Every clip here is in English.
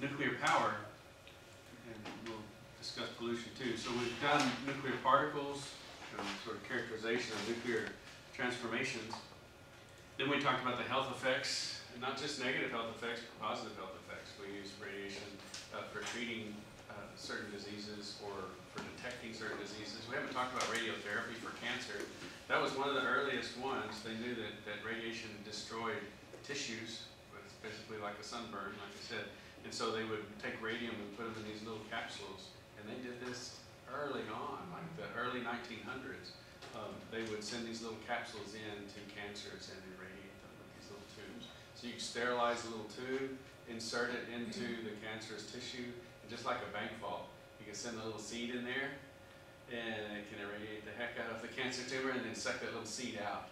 nuclear power, and we'll discuss pollution too. So we've done nuclear particles, sort of characterization of nuclear transformations. Then we talked about the health effects, and not just negative health effects, but positive health effects. We use radiation for treating certain diseases or for detecting certain diseases. We haven't talked about radiotherapy for cancer. That was one of the earliest ones. They knew that radiation destroyed tissues, but it's basically like a sunburn, like I said. And so they would take radium and put them in these little capsules. And they did this early on, like the early 1900s. They would send these little capsules in to cancers and irradiate them with these little tubes. So you can sterilize a little tube, insert it into the cancerous tissue, and just like a bank vault, you can send a little seed in there, and it can irradiate the heck out of the cancer tumor, and then suck that little seed out.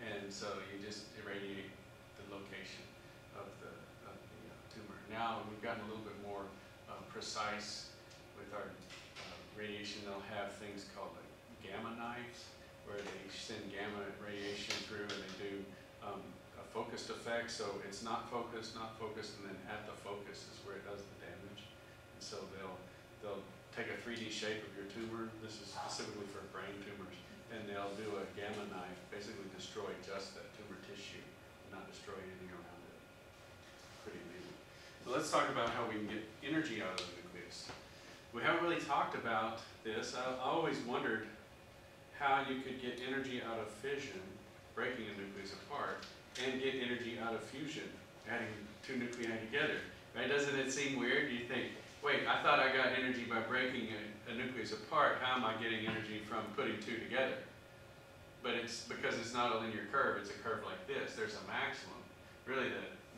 And so you just irradiate the location of the tumor. Now we've gotten a little bit more precise with our radiation. They'll have things called gamma knives, where they send gamma radiation through, and they do a focused effect. So it's not focused, and then at the focus is where it does the damage. And so they'll take a 3D shape of your tumor. This is specifically for brain tumors, and they'll do a gamma knife, basically destroy just that tumor tissue, and not destroy anything around it. Pretty amazing. So let's talk about how we can get energy out of the nucleus. We haven't really talked about this. I always wondered how you could get energy out of fission, breaking a nucleus apart, and get energy out of fusion, adding two nuclei together. Right? Doesn't it seem weird? You think, wait, I thought I got energy by breaking a nucleus apart. How am I getting energy from putting two together? But it's because it's not a linear curve. It's a curve like this. There's a maximum. Really,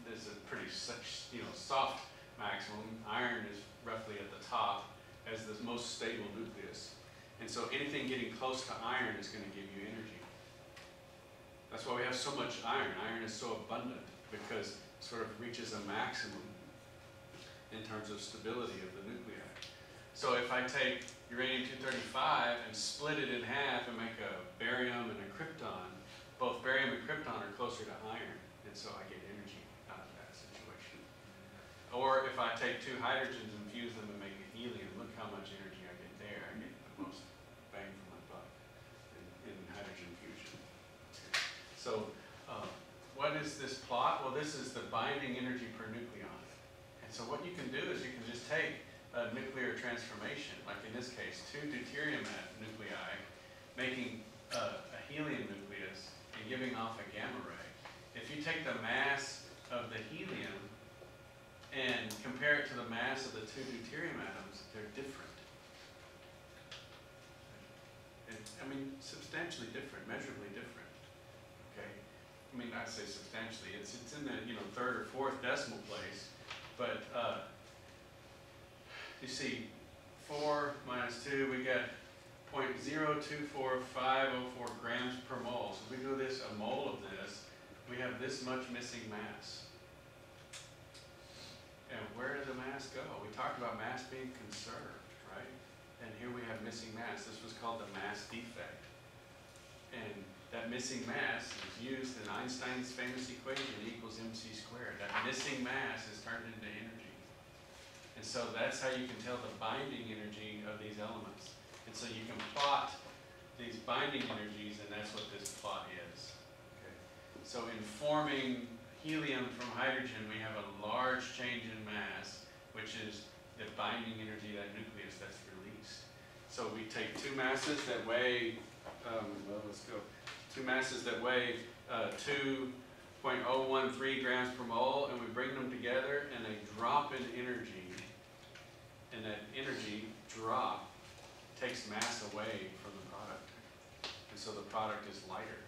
there's a pretty soft maximum. Iron is roughly at the top as the most stable nucleus. And so anything getting close to iron is going to give you energy. That's why we have so much iron. Iron is so abundant because it sort of reaches a maximum in terms of stability of the nuclei. So if I take uranium-235 and split it in half and make a barium and a krypton, both barium and krypton are closer to iron, and so I get energy out of that situation. Or if I take two hydrogens and fuse them and make a helium, look how much energy I get there. I get the most bang for my buck in hydrogen fusion. So what is this plot? Well, this is the binding energy per nucleon. And so what you can do is you can just take a nuclear transformation, like in this case, two deuterium nuclei, making a helium nucleus and giving off a gamma ray. If you take the mass of the helium and compare it to the mass of the two deuterium atoms, they're different. I mean, substantially different, measurably different. Okay? I mean, I say substantially. It's in the third or fourth decimal place, but you see, 4 minus 2, we got 0.024504 grams per mole. So if we do this, a mole of this, we have this much missing mass. And where did the mass go? We talked about mass being conserved, right? And here we have missing mass. This was called the mass defect. And that missing mass is used in Einstein's famous equation, equals mc squared. That missing mass is turned into energy. And so that's how you can tell the binding energy of these elements. And so you can plot these binding energies, and that's what this plot is. Okay. So in forming helium from hydrogen, we have a large change in mass, which is the binding energy of that nucleus that's released. So we take two masses that weigh, two masses that weigh 2.013 grams per mole, and we bring them together, and they drop in energy. And that energy drop takes mass away from the product. And so the product is lighter.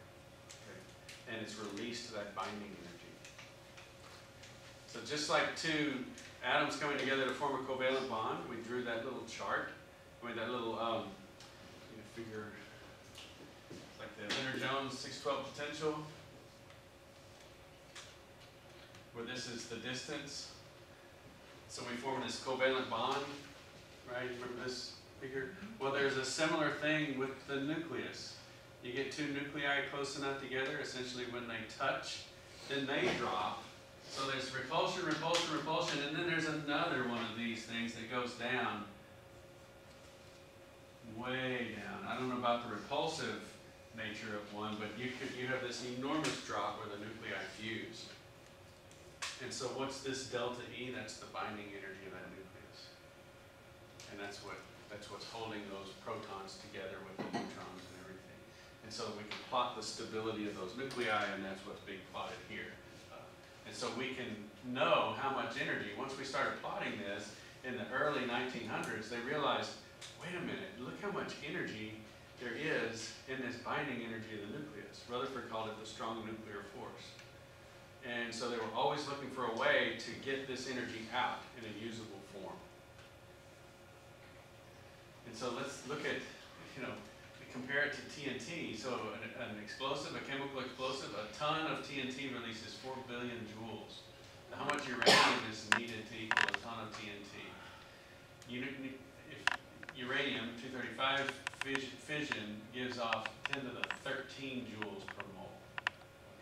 Okay? And it's released to that binding energy. So just like two atoms coming together to form a covalent bond, we drew that little chart. I mean, that little figure, it's like the Lennard-Jones 612 potential, where this is the distance. So we form this covalent bond, right? Remember this figure? Well, there's a similar thing with the nucleus. You get two nuclei close enough together, essentially when they touch, then they drop, So there's repulsion, repulsion, repulsion, and then there's another one of these things that goes down, way down. I don't know about the repulsive nature of one, but you have this enormous drop where the nuclei fuse. And so what's this delta E? That's the binding energy of that nucleus. And that's what's holding those protons together with the neutrons and everything. And so we can plot the stability of those nuclei, and that's what's being plotted here. And so we can know how much energy. Once we started plotting this in the early 1900s, they realized, wait a minute, look how much energy there is in this binding energy of the nucleus. Rutherford called it the strong nuclear force. And so they were always looking for a way to get this energy out in a usable form. And so let's look at, you know, compare it to TNT. So an explosive, a chemical explosive, a ton of TNT releases 4 billion joules. How much uranium is needed to equal a ton of TNT? Uranium-235 fission gives off 10 to the 13 joules per mole.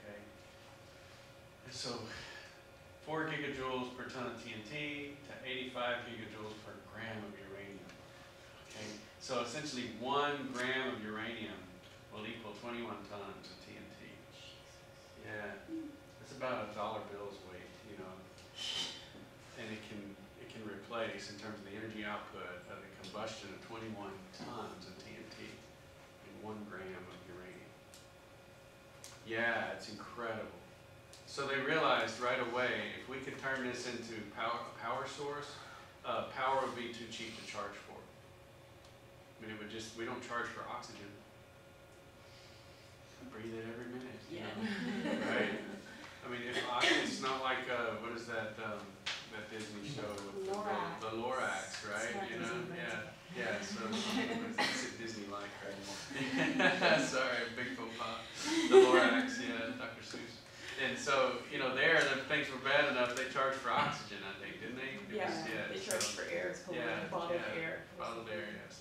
Okay? And so 4 gigajoules per ton of TNT to 85 gigajoules per gram of uranium. Okay? So essentially 1 gram of uranium will equal 21 tons of TNT. Yeah, that's about $1 bill's weight, you know. And it can replace, in terms of the energy output, of the combustion of 21 tons of TNT in 1 gram of uranium. Yeah, it's incredible. So they realized right away, if we could turn this into a power source, power would be too cheap to charge for. I mean, it would just, we don't charge for oxygen. I breathe it every minute, you know? Right? I mean, it's not like, what is that Disney show with the Lorax, right? You know? Yeah, yeah, so it's Disney-like, right? Sorry, big faux pas. The Lorax, yeah, Dr. Seuss. And so, you know, there, the things were bad enough, they charged for oxygen, I think, didn't they? Yeah, they charged for air. It's called bottled air. Bottled air, yes.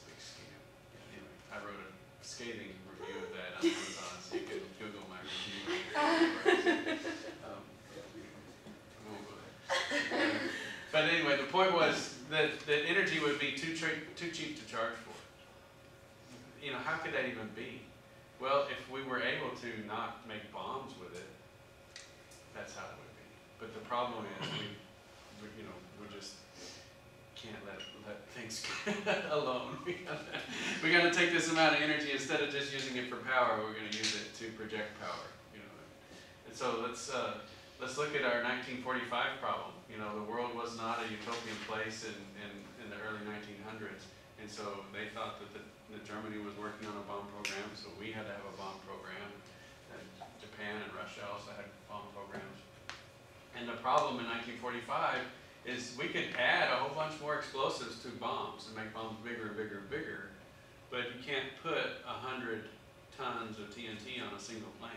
I wrote a scathing review of that on Amazon, so you can Google my review. But anyway, the point was that energy would be too cheap to charge for. You know, how could that even be? Well, if we were able to not make bombs with it, that's how it would be. But the problem is, we just can't let things alone. We're going to take this amount of energy, instead of just using it for power, we're going to use it to project power. You know, and so let's look at our 1945 problem. You know, the world was not a utopian place in the early 1900s, and so they thought that that Germany was working on a bomb program, so we had to have a bomb program, and Japan and Russia also had bomb programs. And the problem in 1945. Is we could add a whole bunch more explosives to bombs and make bombs bigger and bigger and bigger, but you can't put 100 tons of TNT on a single plane.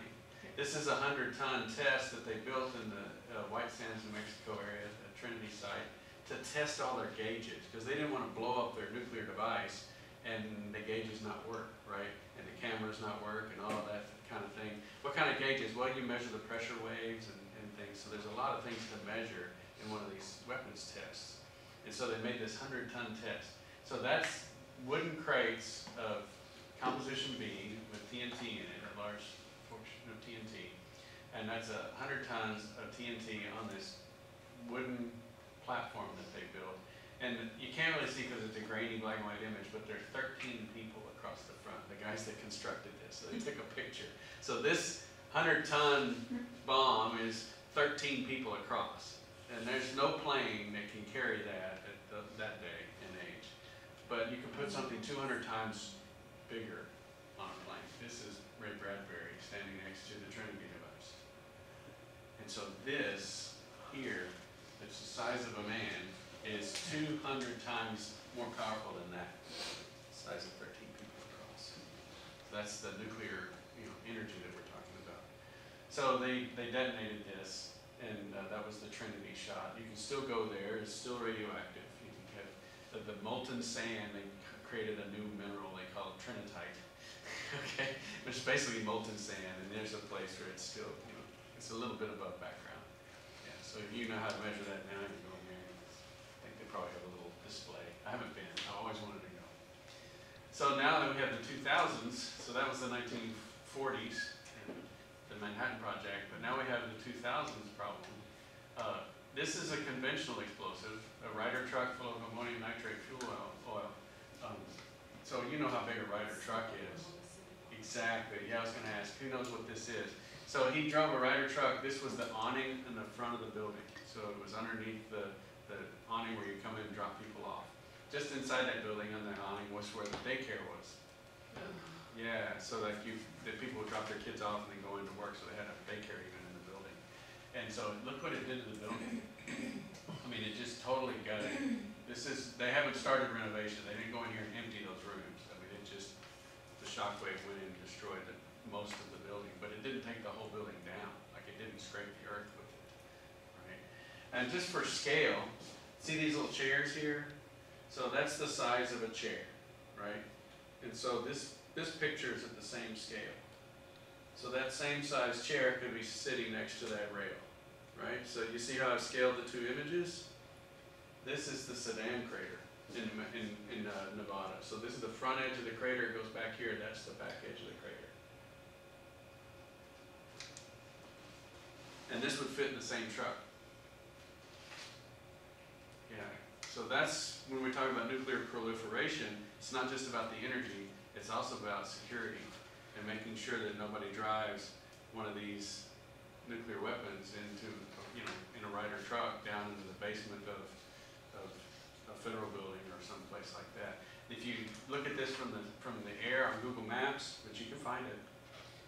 This is a 100-ton test that they built in the White Sands, New Mexico area, the Trinity site, to test all their gauges, because they didn't want to blow up their nuclear device and the gauges not work, right? And the cameras not work and all of that kind of thing. What kind of gauges? Well, you measure the pressure waves and things, so there's a lot of things to measure in one of these weapons tests. And so they made this 100-ton test. So that's wooden crates of composition B with TNT in it, a large portion of TNT. And that's 100 tons of TNT on this wooden platform that they built. And you can't really see because it's a grainy black and white image, but there are 13 people across the front, the guys that constructed this. So they took a picture. So this 100-ton bomb is 13 people across. And there's no plane that can carry that at that day and age. But you can put something 200 times bigger on a plane. This is Ray Bradbury standing next to the Trinity device. And so this here, that's the size of a man, is 200 times more powerful than that. The size of 13 people across. So that's the nuclear, you know, energy that we're talking about. So they detonated this. And that was the Trinity shot. You can still go there. It's still radioactive. You can get the molten sand. They created a new mineral. They call it trinitite, okay, which is basically molten sand. And there's a place where it's still, you know, it's a little bit above background. Yeah, So if you know how to measure that now, you go in there. I think they probably have a little display. I haven't been. I always wanted to go. So now that we have the 2000s, so that was the 1940s, the Manhattan Project, but now we have the 2000s problem. This is a conventional explosive, a Ryder truck full of ammonium nitrate fuel oil. So you know how big a Ryder truck is. Exactly, yeah, I was going to ask, who knows what this is? So he drove a Ryder truck. This was the awning in the front of the building. So it was underneath the awning where you come in and drop people off. Just inside that building on the awning was where the daycare was. Yeah, so like the people would drop their kids off and then go into work, so they had a daycare unit in the building. And so look what it did to the building. I mean, it just totally gutted. This is, they haven't started renovation. They didn't go in here and empty those rooms. I mean, it just, the shockwave went in and destroyed most of the building, but it didn't take the whole building down. Like, it didn't scrape the earth with it, right? And just for scale, see these little chairs here? So that's the size of a chair, right? And so this picture is at the same scale. So that same size chair could be sitting next to that rail, right? So you see how I've scaled the two images? This is the Saddam crater in Nevada. So this is the front edge of the crater. It goes back here. That's the back edge of the crater. And this would fit in the same truck. Yeah. So that's, when we're talking about nuclear proliferation, it's not just about the energy. It's also about security and making sure that nobody drives one of these nuclear weapons into, you know, in a Ryder truck down into the basement of a federal building or someplace like that. If you look at this from the air on Google Maps, but you can find it.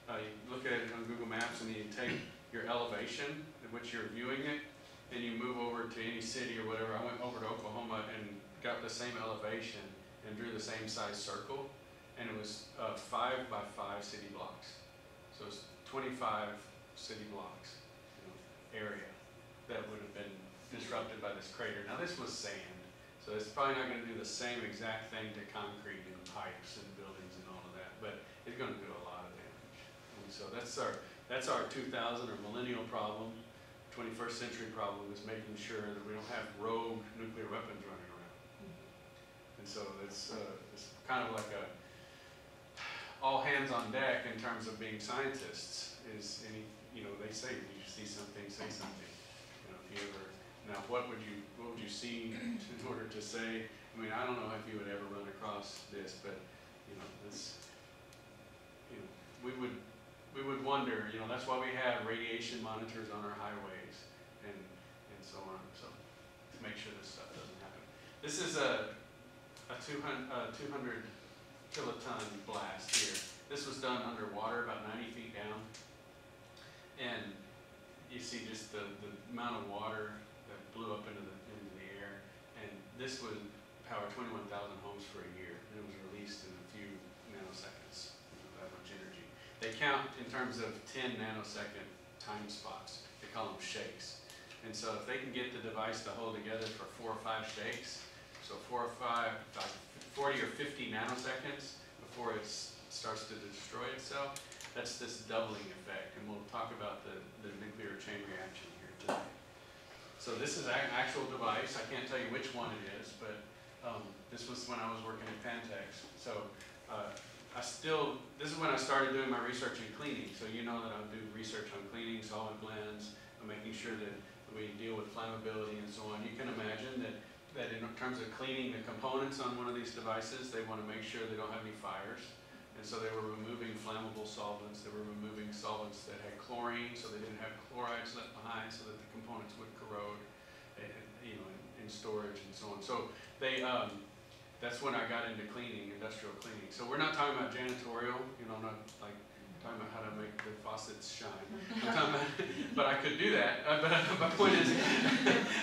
You look at it on Google Maps and you take your elevation at which you're viewing it, and you move over to any city or whatever. I went over to Oklahoma and got the same elevation and drew the same size circle. And it was 5 by 5 city blocks. So it's 25 city blocks, you know, area that would have been disrupted by this crater. Now this was sand, so it's probably not going to do the same exact thing to concrete and pipes and buildings and all of that, but it's going to do a lot of damage. And so that's our 2000 or millennial problem, 21st century problem, is making sure that we don't have rogue nuclear weapons running around. And so it's kind of like a all hands on deck in terms of being scientists. Is any, you know, they say you see something, say something. You know, if you ever, now what would you see in order to say? I mean, I don't know if you would ever run across this, but you know, this, you know, we would wonder. You know, that's why we have radiation monitors on our highways and so on. So to make sure this stuff doesn't happen. This is a 200 kiloton blast here. This was done underwater, about 90 feet down. And you see just the amount of water that blew up into the air. And this would power 21,000 homes for a year. And it was released in a few nanoseconds, that much energy. They count in terms of 10 nanosecond time spots. They call them shakes. And so if they can get the device to hold together for 4 or 5 shakes, so 40 or 50 nanoseconds before it starts to destroy itself, that's this doubling effect. And we'll talk about the nuclear chain reaction here today. So this is an actual device. I can't tell you which one it is, but this was when I was working at Pantex. So this is when I started doing my research in cleaning. So you know that I do research on cleaning, solvent blends, and making sure that we deal with flammability and so on. You can imagine that in terms of cleaning the components on one of these devices, they want to make sure they don't have any fires. And so they were removing flammable solvents. They were removing solvents that had chlorine, so they didn't have chlorides left behind, so that the components would corrode, you know, in storage and so on. So they, that's when I got into cleaning, industrial cleaning. So we're not talking about janitorial, you know, I'm not like talking about how to make the faucets shine. But I could do that. But my point is,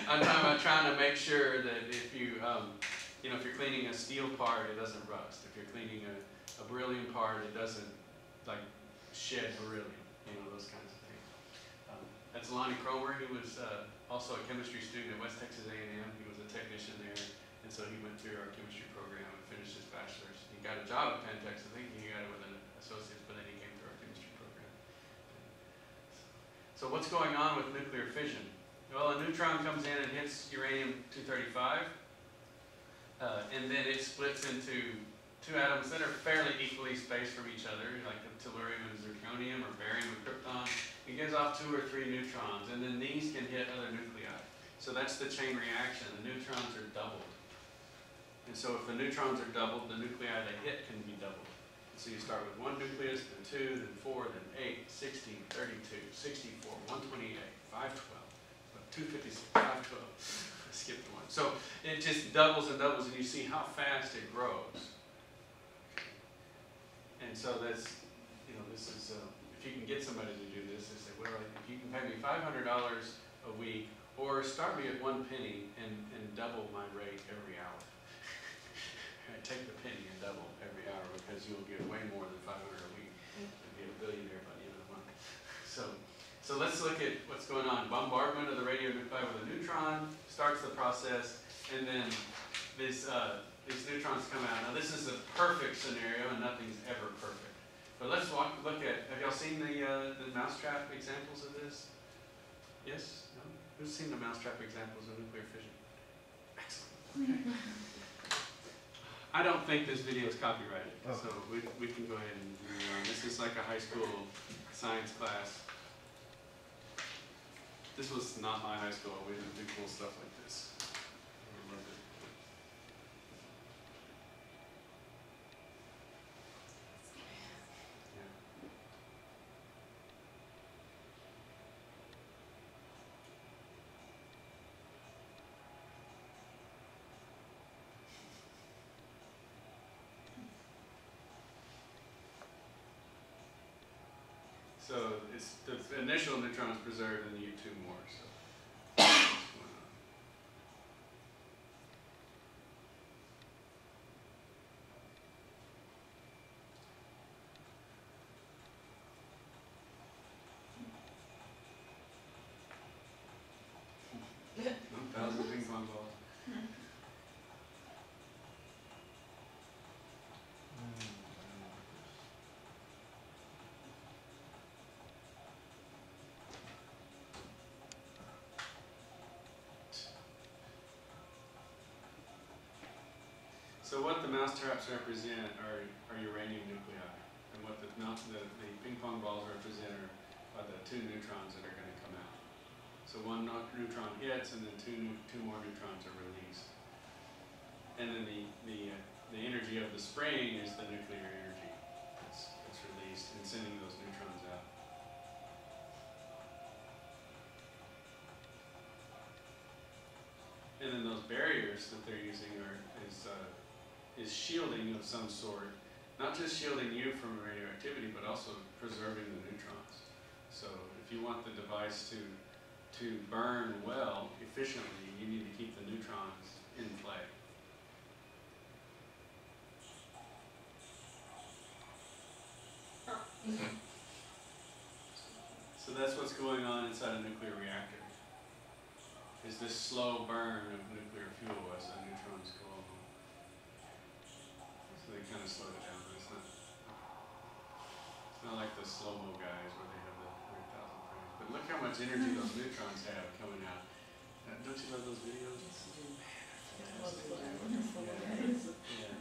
I'm talking about trying to make sure that if you, you know, if you're cleaning a steel part, it doesn't rust. If you're cleaning a beryllium part, it doesn't like shed beryllium. You know, those kinds of things. That's Lonnie Cromer. He was also a chemistry student at West Texas A&M. He was a technician there, and so he went through our chemistry program and finished his bachelor's. He got a job at Pantex. I think he got it with an associate's, but then he came through our chemistry program. So what's going on with nuclear fission? Well, a neutron comes in and hits uranium-235, and then it splits into two atoms that are fairly equally spaced from each other, like the tellurium and zirconium, or barium and krypton. It gives off two or three neutrons, and then these can hit other nuclei. So that's the chain reaction. The neutrons are doubled. And so if the neutrons are doubled, the nuclei they hit can be doubled. So you start with one nucleus, then two, then four, then 8, 16, 32, 64, 128, 512. 256, 512. I skipped one. So it just doubles and doubles, and you see how fast it grows. And so that's, you know, this is, if you can get somebody to do this, they say, well, if you can pay me $500 a week, or start me at 1 penny and double my rate every hour. Take the penny and double every hour, because you'll get way more than 500 a week. You'll be a billionaire by the end of the month. So let's look at what's going on. Bombardment of the radionuclide with a neutron starts the process, and then these neutrons come out. Now this is the perfect scenario, and nothing's ever perfect. But let's look at, have y'all seen the mousetrap examples of this? Yes? No? Who's seen the mousetrap examples of nuclear fission? Excellent. Okay. I don't think this video is copyrighted, so we can go ahead and move on. This is like a high school science class. This was not my high school. We didn't do cool stuff like this. I loved it. Yeah. So it's the initial neutron is preserved, and you two more. So. So what the mousetraps represent are uranium nuclei, and what the ping pong balls represent are the two neutrons that are going to come out. So one neutron hits, and then two more neutrons are released. And then the energy of the spring is the nuclear energy that's released in sending those neutrons out. And then those barriers that they're using is shielding of some sort, not just shielding you from radioactivity, but also preserving the neutrons. So if you want the device to burn well, efficiently, you need to keep the neutrons in play. So that's what's going on inside a nuclear reactor, is this slow burn of nuclear fuel as the neutrons go along. So they kind of slow it down, but it's not like the slow-mo guys where they have the 100,000 frames. But look how much energy those neutrons have coming out. Don't you love those videos? Yeah.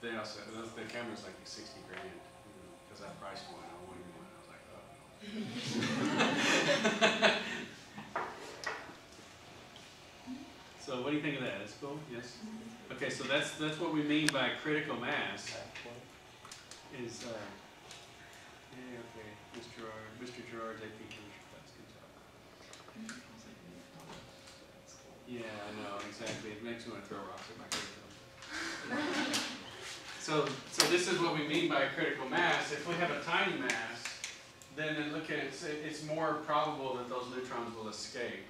They also, the camera's like 60 grand, because I priced one, I wanted one, I was like, oh no. So what do you think of that? That's cool? Yes? Okay, so that's what we mean by critical mass. Is yeah, okay. Mr. Gerard, I think you should pass. Good job. Yeah, I know, exactly. It makes me want to throw rocks at my critical. So this is what we mean by critical mass. If we have a tiny mass, then look at it, it's more probable that those neutrons will escape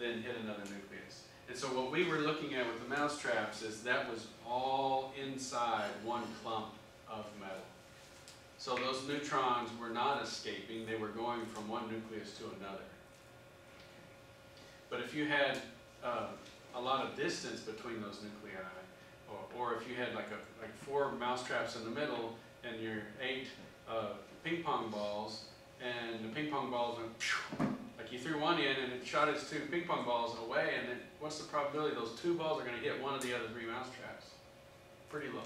than hit another nucleus. And so what we were looking at with the mousetraps is that was all inside one clump of metal. So those neutrons were not escaping, they were going from one nucleus to another. But if you had a lot of distance between those nuclei, or if you had like 4 mousetraps in the middle and your 8 ping pong balls, and the ping pong balls went, like you threw one in and it shot his two ping pong balls away, and then what's the probability those two balls are going to hit one of the other three mousetraps? Pretty low,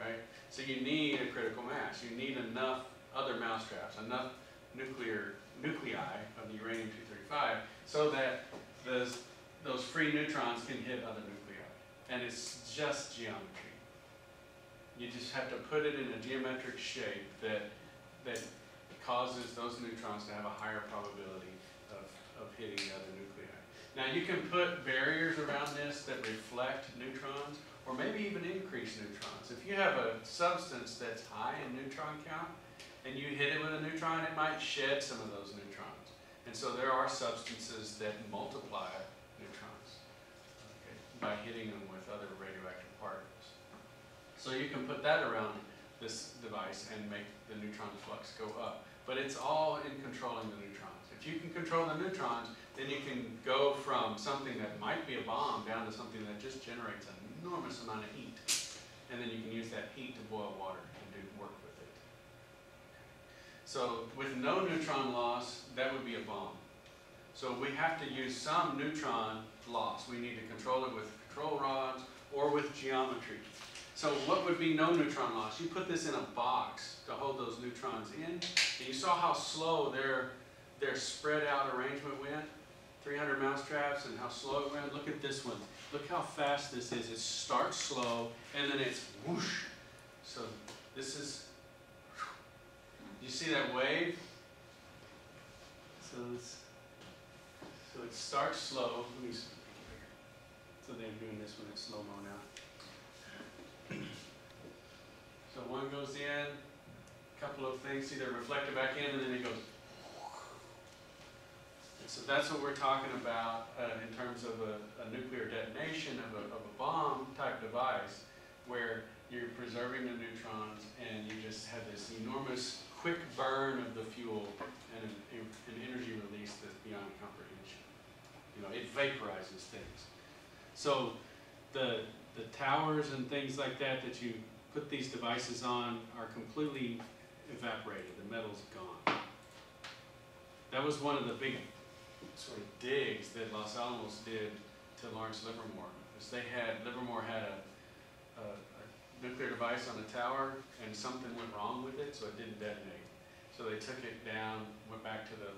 right? So you need a critical mass. You need enough other mousetraps, enough nuclei of the uranium-235 so that those free neutrons can hit other nuclei. And it's just geometry. You just have to put it in a geometric shape that causes those neutrons to have a higher probability of hitting the other nuclei. Now you can put barriers around this that reflect neutrons, or maybe even increase neutrons. If you have a substance that's high in neutron count, and you hit it with a neutron, it might shed some of those neutrons. And so there are substances that multiply neutrons, okay, by hitting them with other radioactive particles. So you can put that around this device and make the neutron flux go up. But it's all in controlling the neutrons. If you can control the neutrons, then you can go from something that might be a bomb down to something that just generates an enormous amount of heat. And then you can use that heat to boil water and do work with it. So with no neutron loss, that would be a bomb. So we have to use some neutron loss. We need to control it with control rods or with geometry. So what would be no neutron loss? You put this in a box to hold those neutrons in, and you saw how slow their spread out arrangement went, 300 mousetraps, and how slow it went. Look at this one. Look how fast this is. It starts slow, and then it's whoosh. So this is, you see that wave? So it starts slow. Let me, so they're doing this one in slow-mo now. So one goes in, a couple of things, see they're reflected back in, and then it goes. And so that's what we're talking about in terms of a nuclear detonation of a bomb type device, where you're preserving the neutrons and you just have this enormous quick burn of the fuel and an energy release that's beyond comprehension. You know, it vaporizes things. So the towers and things like that that you put these devices on are completely evaporated. The metal's gone. That was one of the big sort of digs that Los Alamos did to Lawrence Livermore. Is they had, Livermore had a nuclear device on a tower, and something went wrong with it, so it didn't detonate. So they took it down, went back to the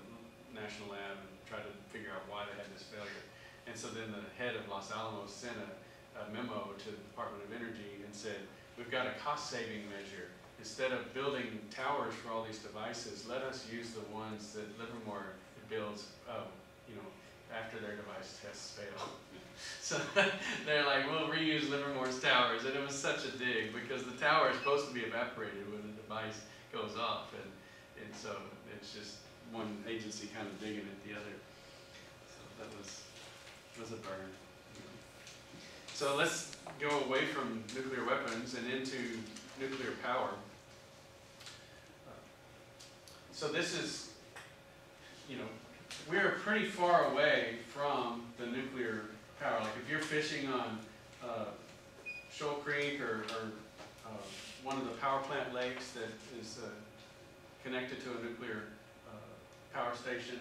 national lab, and tried to figure out why they had this failure. And so then the head of Los Alamos sent a memo to the Department of Energy and said, we've got a cost-saving measure. Instead of building towers for all these devices, let us use the ones that Livermore builds, you know, after their device tests fail. So they're like, we'll reuse Livermore's towers. And it was such a dig, because the tower is supposed to be evaporated when the device goes off. And so it's just one agency kind of digging at the other. So that was a burn. So let's go away from nuclear weapons and into nuclear power. So this is, you know, we're pretty far away from the nuclear power. Like if you're fishing on Shoal Creek or one of the power plant lakes that is connected to a nuclear power station,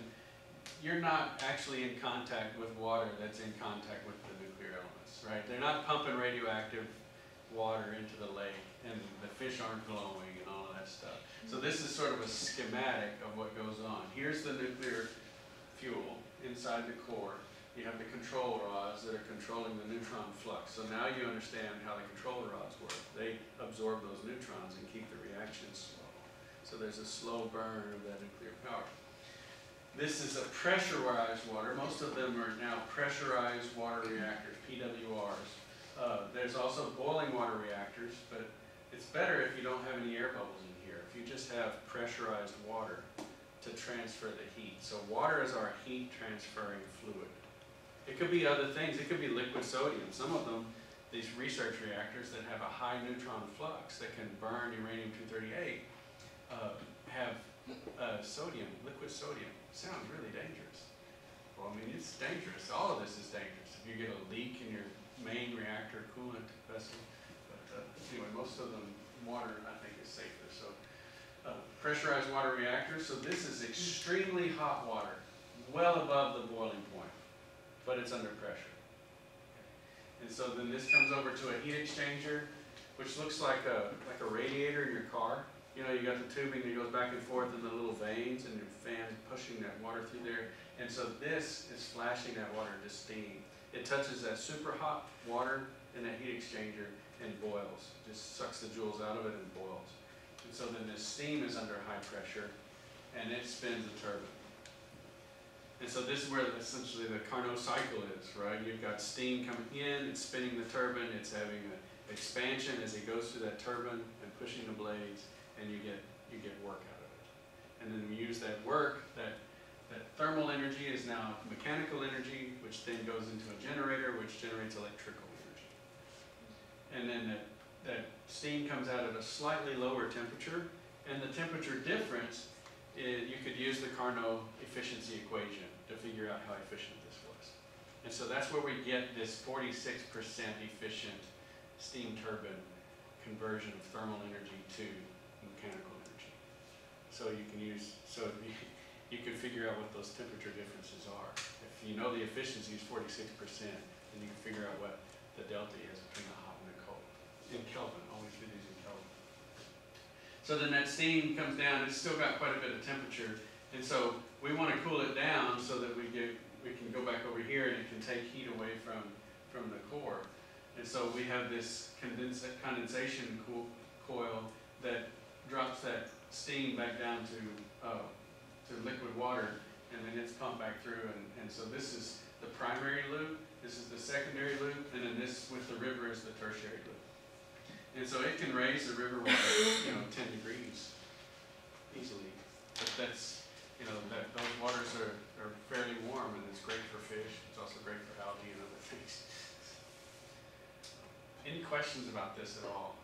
you're not actually in contact with water that's in contact with the nuclear element. Right? They're not pumping radioactive water into the lake, and the fish aren't glowing and all of that stuff. So this is sort of a schematic of what goes on. Here's the nuclear fuel inside the core. You have the control rods that are controlling the neutron flux. So now you understand how the control rods work. They absorb those neutrons and keep the reaction slow. So there's a slow burn of that nuclear power. This is a pressurized water. Most of them are now pressurized water reactors, PWRs. There's also boiling water reactors, but it's better if you don't have any air bubbles in here, if you just have pressurized water to transfer the heat. So water is our heat transferring fluid. It could be other things. It could be liquid sodium. Some of them, these research reactors that have a high neutron flux that can burn uranium-238, have sodium, liquid sodium. Sounds really dangerous. Well, I mean, it's dangerous. All of this is dangerous. If you get a leak in your main reactor coolant vessel. But anyway, most of them, water, I think, is safer. So pressurized water reactors. So this is extremely hot water, well above the boiling point, but it's under pressure. And so then this comes over to a heat exchanger, which looks like a radiator in your car. You know, you got the tubing that goes back and forth in the little veins, and your fan's pushing that water through there. And so this is flashing that water to steam. It touches that super hot water in that heat exchanger and boils. Just sucks the joules out of it and boils. And so then this steam is under high pressure, and it spins the turbine. And so this is where essentially the Carnot cycle is, right? You've got steam coming in, it's spinning the turbine, it's having an expansion as it goes through that turbine and pushing the blades, and you get work out of it. And then we use that work, that thermal energy is now mechanical energy, which then goes into a generator, which generates electrical energy. And then that steam comes out at a slightly lower temperature, and the temperature difference, you could use the Carnot efficiency equation to figure out how efficient this was. And so that's where we get this 46% efficient steam turbine conversion of thermal energy to mechanical energy. So you can you can figure out what those temperature differences are. If you know the efficiency is 46%, then you can figure out what the delta is between the hot and the cold. In Kelvin, always do these in Kelvin. So then that steam comes down, it's still got quite a bit of temperature, and so we want to cool it down so that we can go back over here and it can take heat away from the core. And so we have this condensation coil that drops that steam back down to liquid water, and then it's pumped back through, and so this is the primary loop, this is the secondary loop, and then this with the river is the tertiary loop. And so it can raise the river water, you know, 10 degrees easily. But that's, you know, those waters are fairly warm, and it's great for fish. It's also great for algae and other things. Any questions about this at all?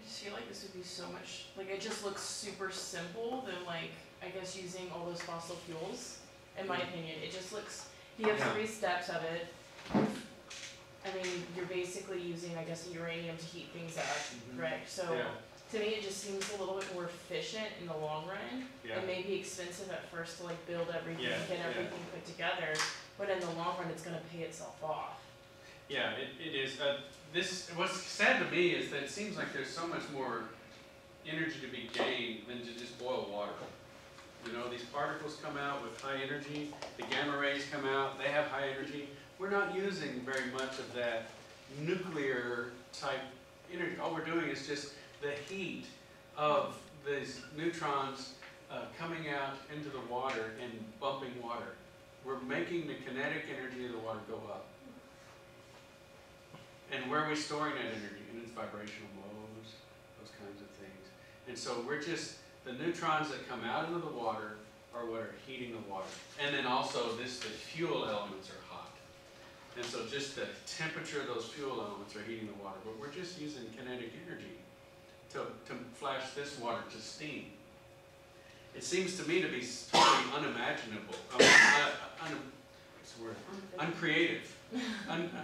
I just feel like this would be so much, like it just looks super simple than like, I guess using all those fossil fuels, in my opinion. It just looks, you have three steps of it. I mean, you're basically using, I guess, uranium to heat things up, right? So to me, it just seems a little bit more efficient in the long run. It may be expensive at first to like build everything, get everything put together, but in the long run, it's going to pay itself off. Yeah, it is. What's sad to me is that it seems like there's so much more energy to be gained than to just boil water. You know, these particles come out with high energy. The gamma rays come out. They have high energy. We're not using very much of that nuclear type energy. All we're doing is just the heat of these neutrons coming out into the water and bumping water. We're making the kinetic energy of the water go up. And where are we storing that energy? And it's vibrational lows, those kinds of things. And so we're just, the neutrons that come out into the water are what are heating the water. And then also the fuel elements are hot. And so just the temperature of those fuel elements are heating the water. But we're just using kinetic energy to flash this water to steam. It seems to me to be totally unimaginable. What's the word? Uncreative.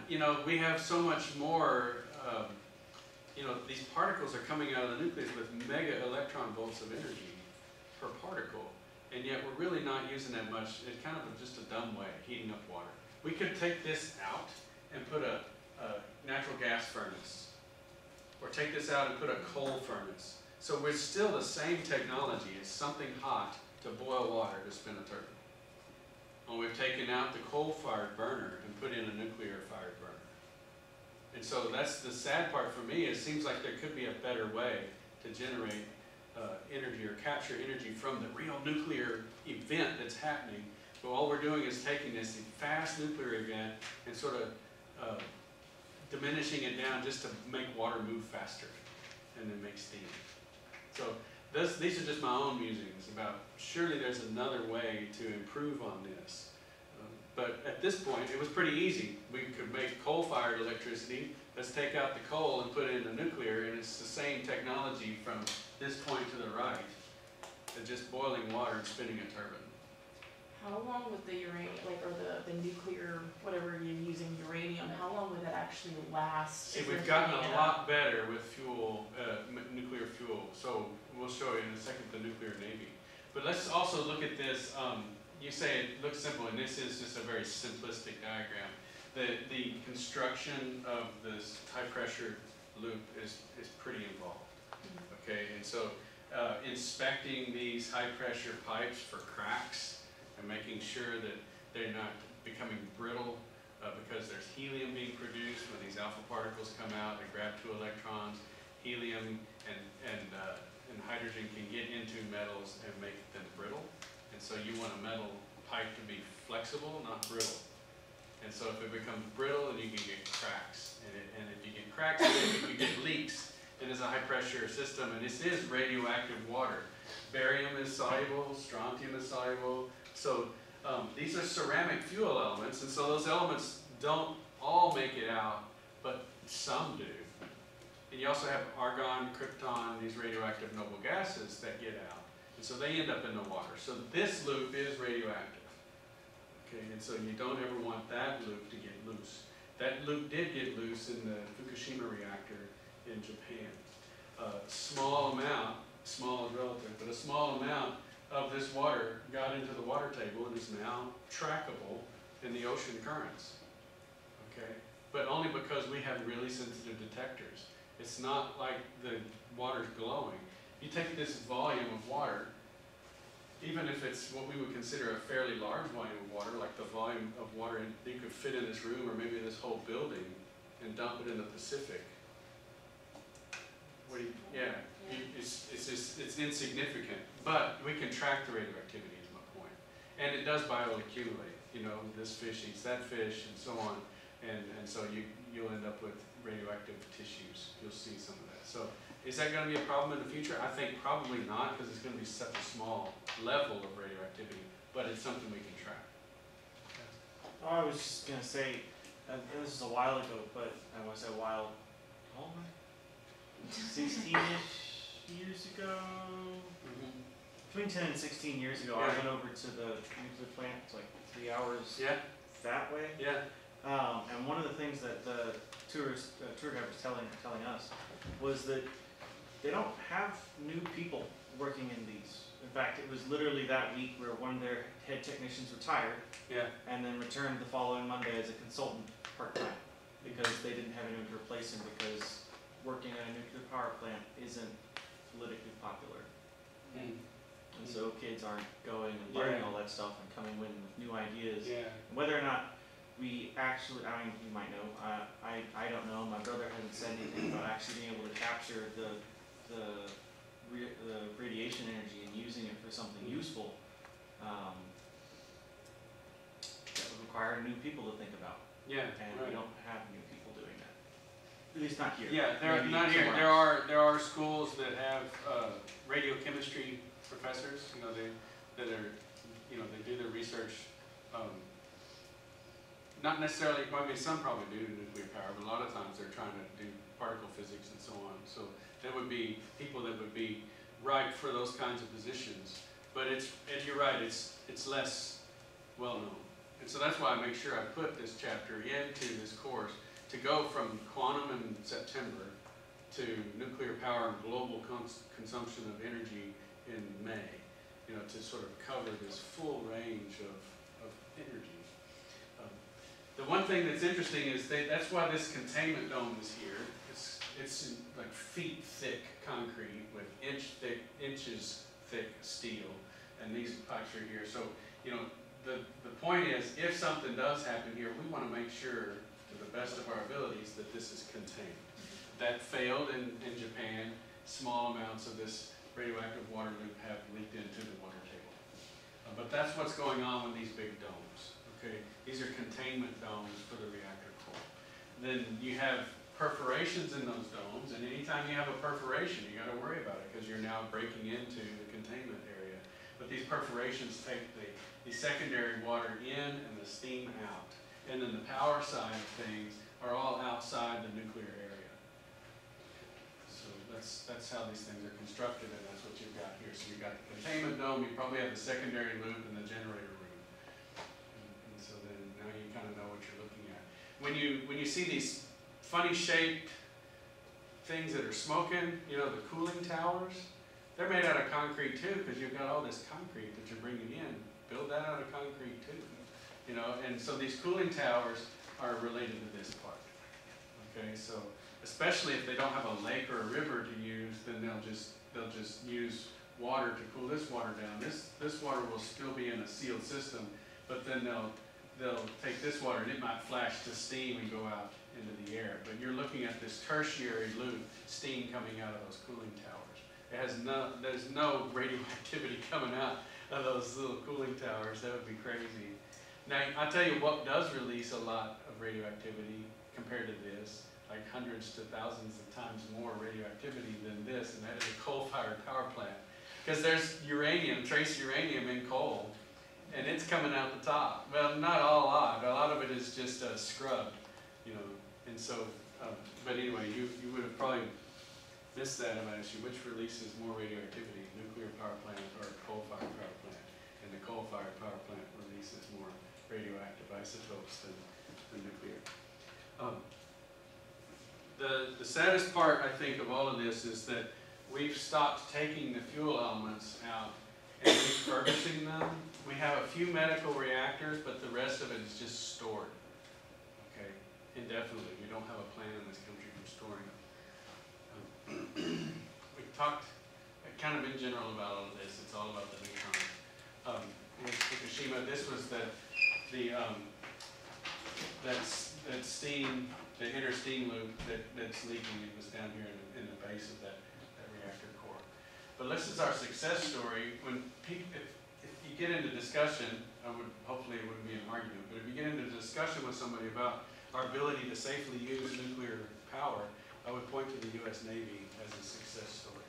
You know, we have so much more, you know, these particles are coming out of the nucleus with mega electron volts of energy per particle. And yet we're really not using that much. It's kind of just a dumb way of heating up water. We could take this out and put a natural gas furnace, or take this out and put a coal furnace. So we're still the same technology. It's something hot to boil water to spin a turbine. And we've taken out the coal-fired burner and put in a nuclear-fired burner. And so that's the sad part for me. It seems like there could be a better way to generate energy or capture energy from the real nuclear event that's happening. So all we're doing is taking this fast nuclear event and sort of diminishing it down just to make water move faster and then make steam. So these are just my own musings about surely there's another way to improve on this. But at this point, it was pretty easy. We could make coal-fired electricity. Let's take out the coal and put it in the nuclear, and it's the same technology from this point to the right to just boiling water and spinning a turbine. How long would the uranium, like, or the nuclear, whatever you're using, uranium, how long would that actually last? See, we've gotten a lot better with fuel, nuclear fuel. So we'll show you in a second the nuclear navy. But let's also look at this you say it looks simple, and this is just a very simplistic diagram. The construction of this high-pressure loop is pretty involved, okay? And so inspecting these high-pressure pipes for cracks and making sure that they're not becoming brittle because there's helium being produced when these alpha particles come out, they grab 2 electrons, helium and hydrogen can get into metals and make them brittle. And so you want a metal pipe to be flexible, not brittle. And so if it becomes brittle, then you can get cracks. And if you get cracks, then you get leaks. It is a high pressure system, and this is radioactive water. Barium is soluble, strontium is soluble. So these are ceramic fuel elements, and so those elements don't all make it out, but some do. And you also have argon, krypton, these radioactive noble gases that get out. And so they end up in the water. So this loop is radioactive. Okay, and so you don't ever want that loop to get loose. That loop did get loose in the Fukushima reactor in Japan. A small amount, small is relative, but a small amount of this water got into the water table and is now trackable in the ocean currents. Okay, but only because we have really sensitive detectors. It's not like the water's glowing. You take this volume of water, even if it's what we would consider a fairly large volume of water, like the volume of water that you could fit in this room or maybe this whole building, and dump it in the Pacific. What do you, it's insignificant, but we can track the radioactivity is my point. And it does bioaccumulate, you know, this fish eats that fish and so on, and so you'll end up with radioactive tissues. You'll see some of that. So is that going to be a problem in the future? I think probably not, because it's going to be such a small level of radioactivity, but it's something we can track. Okay. I was just going to say, and this is a while ago, but I want to say a while, 16-ish years ago, between 10 and 16 years ago, I went over to the nuclear plant. It's like 3 hours that way. Yeah. And one of the things that the tour guide was telling us was that they don't have new people working in these. In fact, it was literally that week where one of their head technicians retired, and then returned the following Monday as a consultant part-time because they didn't have anyone to replace him, because working at a nuclear power plant isn't politically popular. And so kids aren't going and learning all that stuff and coming in with new ideas. And whether or not we actually, I mean, you might know, I don't know, my brother hasn't said anything about actually being able to capture the radiation energy and using it for something useful that would require new people to think about. And we don't have new people. At least not here. Maybe not here. There are schools that have radiochemistry professors. You know, they do their research. Not necessarily. I mean, some probably do nuclear power, but a lot of times they're trying to do particle physics and so on. So that would be people that would be right for those kinds of positions. But it's, and you're right. It's less well known, and so that's why I make sure I put this chapter into this course. To go from quantum in September to nuclear power and global consumption of energy in May, you know, to sort of cover this full range of energy. The one thing that's interesting is that's why this containment dome is here. It's like feet thick concrete with inches thick steel, and these pipes are here. So, you know, the point is, if something does happen here, we want to make sure, to the best of our abilities, that this is contained. That failed in Japan. Small amounts of this radioactive water loop have leaked into the water table. But that's what's going on with these big domes. Okay, these are containment domes for the reactor core. Then you have perforations in those domes, and anytime you have a perforation, you got to worry about it, because you're now breaking into the containment area. But these perforations take the secondary water in and the steam out. And then the power side of things are all outside the nuclear area. So that's how these things are constructed, and that's what you've got here. So you've got the containment dome, you probably have the secondary loop and the generator room. And so then now you kind of know what you're looking at. When you see these funny shaped things that are smoking, you know, the cooling towers, they're made out of concrete too, because you've got all this concrete that you're bringing in build that out of concrete too. You know, and so these cooling towers are related to this part. Okay, so especially if they don't have a lake or a river to use, then they'll just use water to cool this water down. This water will still be in a sealed system, but then they'll take this water and it might flash to steam and go out into the air. But you're looking at this tertiary loop, steam coming out of those cooling towers. It has no, there's no radioactivity coming out of those little cooling towers. That would be crazy. Now, I'll tell you what does release a lot of radioactivity compared to this, like hundreds to thousands of times more radioactivity than this, and that is a coal-fired power plant. Because there's uranium, trace uranium in coal, and it's coming out the top. Well, not all a lot. A lot of it is just scrubbed, you know. And so, but anyway, you would have probably missed that about issue. Which releases more radioactivity, a nuclear power plant or a coal-fired power plant? And the coal-fired power plant releases more radioactive isotopes than the nuclear. The saddest part, I think, of all of this is that we've stopped taking the fuel elements out and repurposing them. We have a few medical reactors, but the rest of it is just stored, okay, indefinitely. We don't have a plan in this country for storing them. We talked kind of in general about all of this. It's all about the neutron. With Fukushima, this was that steam, the inner steam loop that's leaking. It was down here in the base of that reactor core. But this is our success story. When people, if you get into discussion, hopefully it wouldn't be an argument, but if you get into discussion with somebody about our ability to safely use nuclear power, I would point to the U.S. Navy as a success story.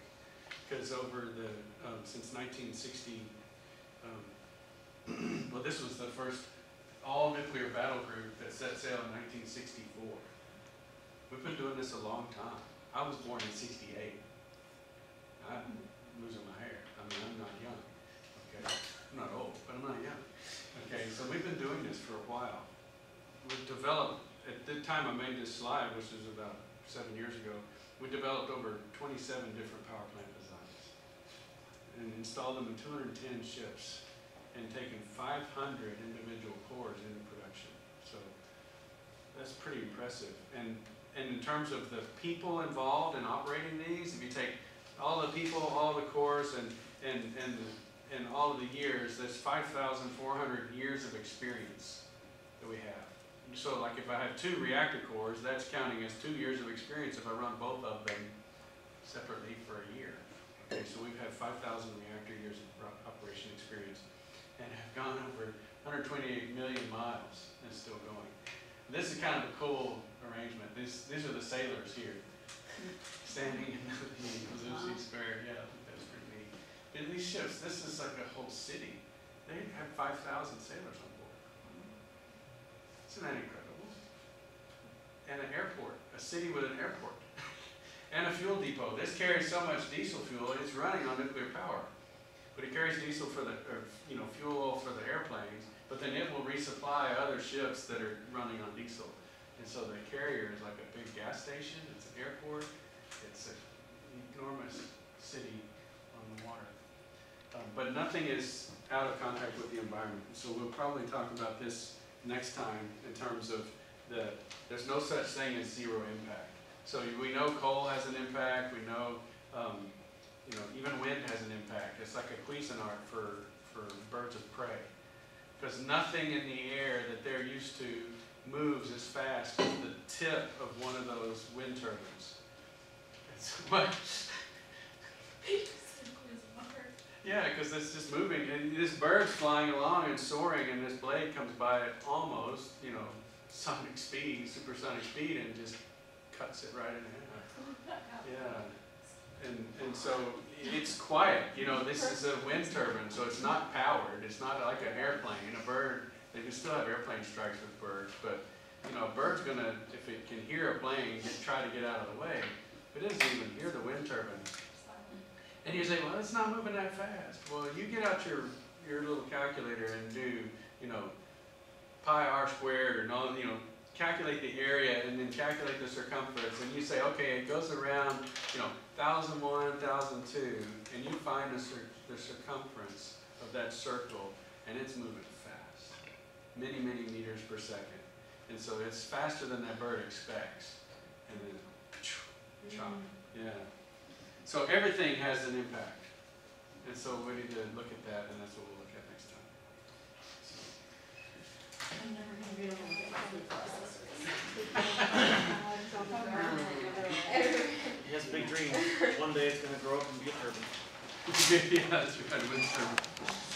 Because since 1960, well, this was the first all-nuclear battle group that set sail in 1964. We've been doing this a long time. I was born in 68. I'm losing my hair. I mean, I'm not young. Okay, I'm not old, but I'm not young. Okay, so we've been doing this for a while. We've developed, at the time I made this slide, which was about 7 years ago, we developed over 27 different power plant designs and installed them in 210 ships and taken 500 individual cores into production. So that's pretty impressive. And in terms of the people involved in operating these, if you take all the people, all the cores, and all of the years, that's 5,400 years of experience that we have. So like if I have 2 reactor cores, that's counting as 2 years of experience if I run both of them separately for a year. Okay, so we've had 5,000 reactor years of operation experience and have gone over 128 million miles and still going. This is kind of a cool arrangement. These are the sailors here standing in the Azusa Square. Yeah, that's pretty neat. But in these ships, this is like a whole city. They have 5,000 sailors on board. Isn't that incredible? And an airport, a city with an airport. And a fuel depot. This carries so much diesel fuel, it's running on nuclear power. But it carries diesel for the, fuel for the airplanes, but then it will resupply other ships that are running on diesel. And so the carrier is like a big gas station, it's an airport, it's an enormous city on the water. But nothing is out of contact with the environment. So we'll probably talk about this next time in terms of there's no such thing as zero impact. So we know coal has an impact. We know, even wind has an impact. It's like a Cuisinart for birds of prey, because nothing in the air that they're used to moves as fast as the tip of one of those wind turbines. It's what? Yeah, because it's just moving, and this bird's flying along and soaring, and this blade comes by at almost, sonic speed, supersonic speed, and just cuts it right in half. Yeah, and so it's quiet. This is a wind turbine, so it's not powered. It's not like an airplane. A bird, they can still have airplane strikes with birds, but a bird's gonna, if it can hear a plane, try to get out of the way. But it doesn't even hear the wind turbine. And you say, well, it's not moving that fast. Well, you get out your little calculator and do, pi r squared or non, calculate the area and then calculate the circumference, and you say, okay, it goes around, 1,001, 1,002, and you find the circumference of that circle and it's moving fast, many, many meters per second. And so it's faster than that bird expects. And then, chop, yeah. So everything has an impact. And so we need to look at that, and that's what we'll look at next time. So. I'm never going to be able to get through processors. He has a big dream. One day it's going to grow up and be a turbine. Yeah, that's right, wind turbine.